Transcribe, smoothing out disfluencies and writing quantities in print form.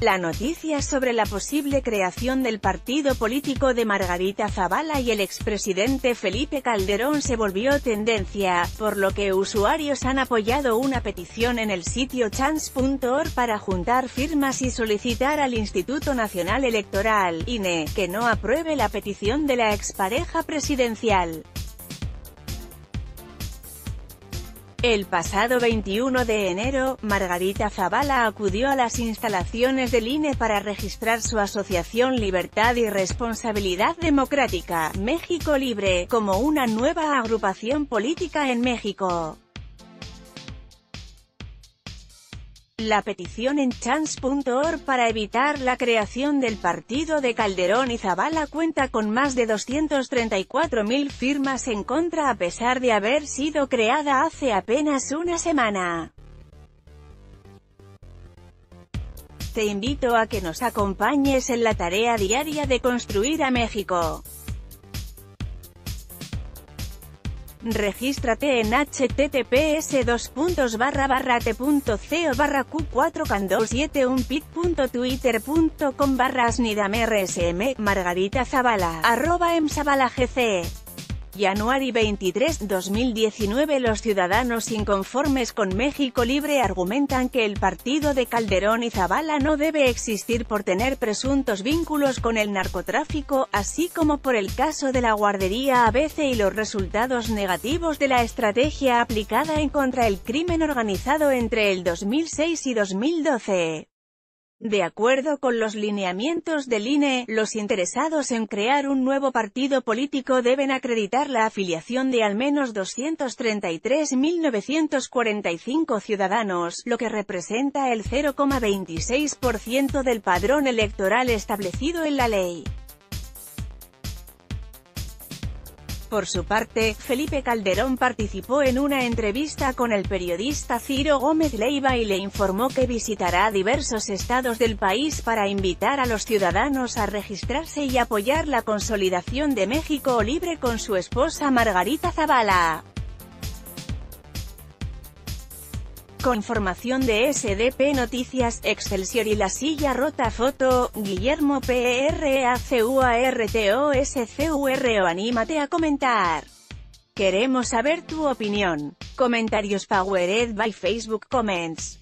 La noticia sobre la posible creación del partido político de Margarita Zavala y el expresidente Felipe Calderón se volvió tendencia, por lo que usuarios han apoyado una petición en el sitio change.org para juntar firmas y solicitar al Instituto Nacional Electoral, INE, que no apruebe la petición de la expareja presidencial. El pasado 21 de enero, Margarita Zavala acudió a las instalaciones del INE para registrar su asociación Libertad y Responsabilidad Democrática, México Libre, como una nueva agrupación política en México. La petición en change.org para evitar la creación del partido de Calderón y Zavala cuenta con más de 234.000 firmas en contra a pesar de haber sido creada hace apenas una semana. Te invito a que nos acompañes en la tarea diaria de construir a México. Regístrate en https://t.co/q4candor71pic.twitter.com/asnidamrsm, Margarita Zavala, @mzavalagc. January 23, 2019. Los ciudadanos inconformes con México Libre argumentan que el partido de Calderón y Zavala no debe existir por tener presuntos vínculos con el narcotráfico, así como por el caso de la guardería ABC y los resultados negativos de la estrategia aplicada en contra el crimen organizado entre el 2006 y 2012. De acuerdo con los lineamientos del INE, los interesados en crear un nuevo partido político deben acreditar la afiliación de al menos 233.945 ciudadanos, lo que representa el 0,26% del padrón electoral establecido en la ley. Por su parte, Felipe Calderón participó en una entrevista con el periodista Ciro Gómez Leiva y le informó que visitará diversos estados del país para invitar a los ciudadanos a registrarse y apoyar la consolidación de México Libre con su esposa Margarita Zavala. Con formación de SDP Noticias, Excelsior y La Silla Rota. Foto, Guillermo Pracuartoscuro. Anímate a comentar. Queremos saber tu opinión. Comentarios powered by Facebook Comments.